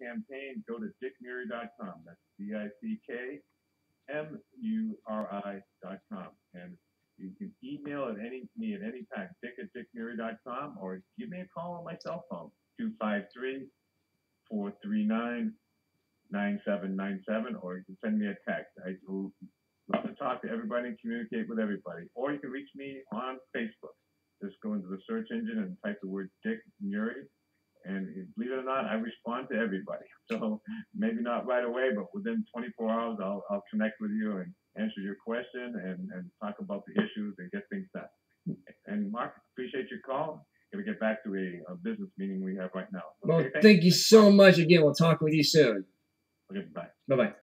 campaign, go to dickmuri.com. That's DickMuri.com. And you can email at me at any time, dick@dickmuri.com, or give me a call on my cell phone, 253-439-9797, or you can send me a text. I love to talk to everybody and communicate with everybody. Or you can reach me on Facebook. Just go into the search engine and type the word Dick Muri. And believe it or not, I respond to everybody. So maybe not right away, but within 24 hours, I'll connect with you and answer your question and talk about the issues and get things done. And Mark, appreciate your call. Going to get back to a business meeting we have right now. Okay, well, thank you so much again. We'll talk with you soon. Okay, bye. Bye-bye.